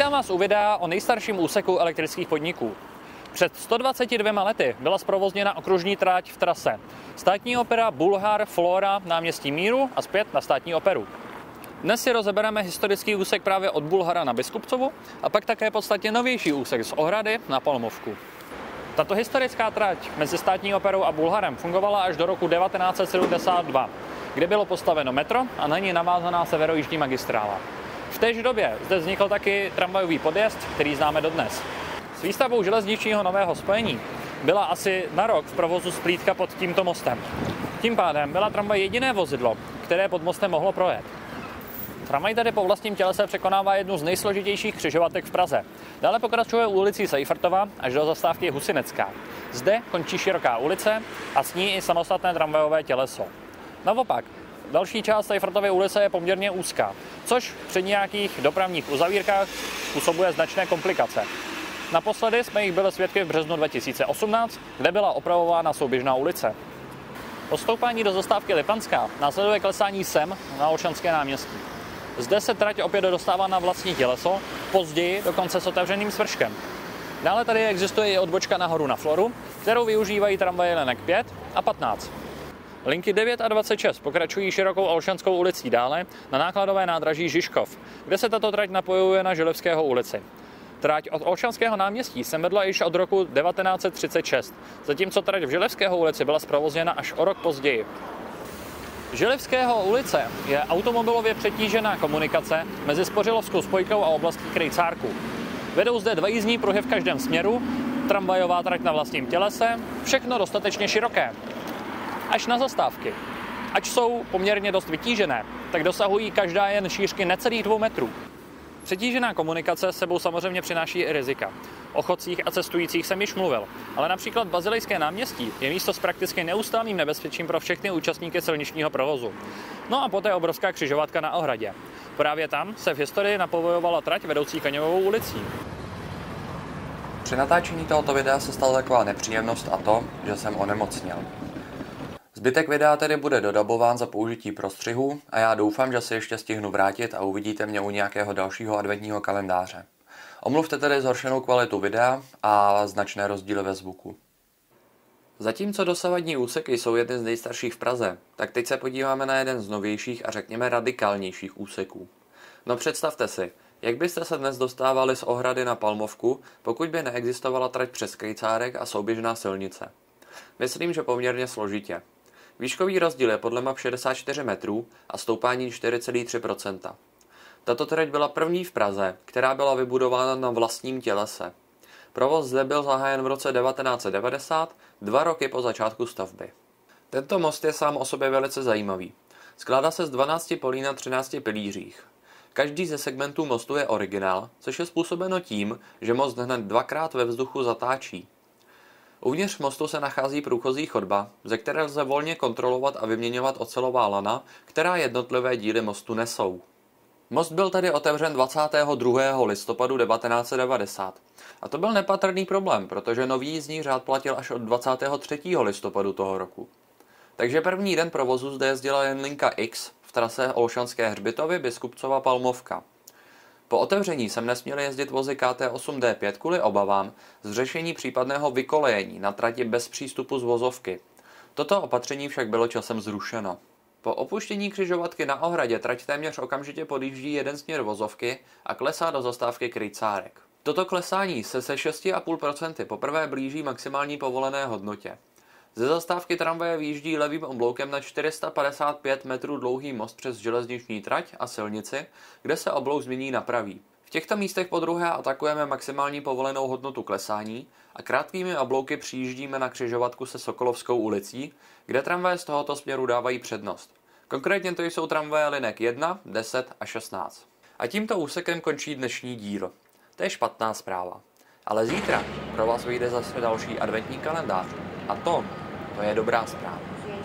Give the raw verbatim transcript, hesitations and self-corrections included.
Vítám vás u videa o nejstarším úseku elektrických podniků. Před sto dvaceti dvěma lety byla zprovozněna okružní tráť v trase Státní opera, Bulhar, Flora, náměstí Míru a zpět na Státní operu. Dnes si rozebereme historický úsek právě od Bulhara na Biskupcovu a pak také podstatně novější úsek z Ohrady na Palmovku. Tato historická trať mezi Státní operou a Bulharem fungovala až do roku devatenáct set sedmdesát dva, kde bylo postaveno metro a na ní navázaná severojižní magistrála. V též době zde vznikl taky tramvajový podjezd, který známe dodnes. S výstavbou železničního nového spojení byla asi na rok v provozu splítka pod tímto mostem. Tím pádem byla tramvaj jediné vozidlo, které pod mostem mohlo projet. Tramvaj tady po vlastním tělese překonává jednu z nejsložitějších křižovatek v Praze. Dále pokračuje ulicí Seifertová až do zastávky Husinecká. Zde končí široká ulice a s ní i samostatné tramvajové těleso. Naopak, další část Seifertovy ulice je poměrně úzká, což při nějakých dopravních uzavírkách způsobuje značné komplikace. Naposledy jsme jich byli svědky v březnu dva tisíce osmnáct, kde byla opravována souběžná ulice. Po stoupání do zastávky Lipanská následuje klesání sem na Olšanské náměstí. Zde se trať opět dostává na vlastní těleso, později dokonce s otevřeným svrškem. Dále tady existuje i odbočka nahoru na Floru, kterou využívají tramvaje Lenek pět a patnáct. Linky devět a dvacet šest pokračují širokou Olšanskou ulicí dále na nákladové nádraží Žižkov, kde se tato trať napojuje na Žilevského ulici. Trať od Olšanského náměstí se vedla již od roku devatenáct set třicet šest, zatímco trať v Žilevského ulici byla zprovozněna až o rok později. Žilevského ulice je automobilově přetížená komunikace mezi Spořilovskou spojkou a oblastí Krejcárku. Vedou zde dva jízdní pruhy v každém směru, tramvajová trať na vlastním tělese, všechno dostatečně široké. Až na zastávky. Ač jsou poměrně dost vytížené, tak dosahují každá jen šířky necelých dvou metrů. Přetížená komunikace s sebou samozřejmě přináší i rizika. O chodcích a cestujících jsem již mluvil, ale například Bazilejské náměstí je místo s prakticky neustálým nebezpečím pro všechny účastníky silničního provozu. No a poté obrovská křižovatka na Ohradě. Právě tam se v historii napovojovala trať vedoucí Kaňovou ulicí. Při natáčení tohoto videa se stala taková nepříjemnost a to, že jsem onemocněl. Zbytek videa tedy bude dodabován za použití prostřihu a já doufám, že se ještě stihnu vrátit a uvidíte mě u nějakého dalšího adventního kalendáře. Omluvte tedy zhoršenou kvalitu videa a značné rozdíly ve zvuku. Zatímco dosavadní úseky jsou jedny z nejstarších v Praze, tak teď se podíváme na jeden z novějších a řekněme radikálnějších úseků. No představte si, jak byste se dnes dostávali z Ohrady na Palmovku, pokud by neexistovala trať přes Krejcárek a souběžná silnice. Myslím, že poměrně složitě. Výškový rozdíl je podle map šedesát čtyři metrů a stoupání čtyři celá tři procenta. Tato trať byla první v Praze, která byla vybudována na vlastním tělese. Provoz zde byl zahájen v roce devatenáct set devadesát, dva roky po začátku stavby. Tento most je sám o sobě velice zajímavý. Skládá se z dvanácti polí na třinácti pilířích. Každý ze segmentů mostu je originál, což je způsobeno tím, že most hned dvakrát ve vzduchu zatáčí. Uvnitř mostu se nachází průchozí chodba, ze které lze volně kontrolovat a vyměňovat ocelová lana, která jednotlivé díly mostu nesou. Most byl tedy otevřen dvacátého druhého listopadu devatenáct set devadesát. A to byl nepatrný problém, protože nový jízdní řád platil až od dvacátého třetího listopadu toho roku. Takže první den provozu zde jezdila jen linka X v trase Olšanské hřbitovy Biskupcova Palmovka. Po otevření sem nesměly jezdit vozy K T osm D pět kvůli obavám z řešení případného vykolejení na trati bez přístupu z vozovky. Toto opatření však bylo časem zrušeno. Po opuštění křižovatky na Ohradě trať téměř okamžitě podjíždí jeden směr vozovky a klesá do zastávky Krejcárek. Toto klesání se se šesti a půl procenta poprvé blíží maximální povolené hodnotě. Ze zastávky tramvaje výjíždí levým obloukem na čtyři sta padesát pět metrů dlouhý most přes železniční trať a silnici, kde se oblouk změní na pravý. V těchto místech podruhé atakujeme maximální povolenou hodnotu klesání a krátkými oblouky přijíždíme na křižovatku se Sokolovskou ulicí, kde tramvaje z tohoto směru dávají přednost. Konkrétně to jsou tramvaje linek jedna, deset a šestnáct. A tímto úsekem končí dnešní díl. To je špatná zpráva. Ale zítra pro vás vyjde zase další adventní kalendář. A to, to je dobrá zpráva.